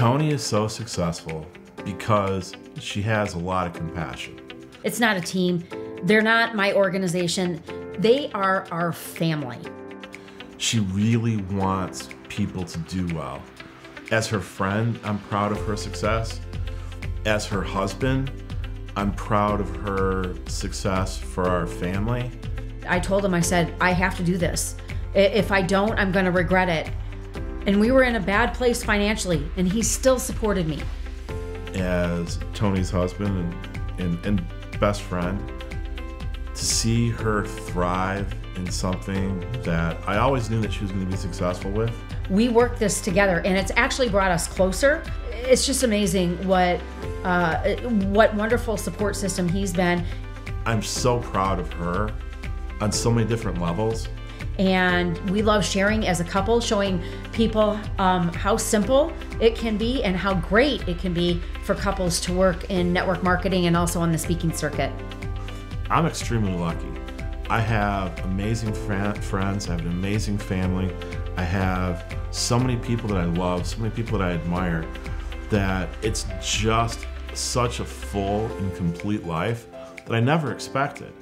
Toni is so successful because she has a lot of compassion. It's not a team. They're not my organization. They are our family. She really wants people to do well. As her friend, I'm proud of her success. As her husband, I'm proud of her success for our family. I told him, I said, I have to do this. If I don't, I'm gonna regret it. And we were in a bad place financially, and he still supported me. As Toni's husband and best friend, to see her thrive in something that I always knew that she was gonna be successful with. We worked this together, and it's actually brought us closer. It's just amazing what wonderful support system he's been. I'm so proud of her on so many different levels. And we love sharing as a couple, showing people how simple it can be and how great it can be for couples to work in network marketing and also on the speaking circuit. I'm extremely lucky. I have amazing friends, I have an amazing family. I have so many people that I love, so many people that I admire, that it's just such a full and complete life that I never expected.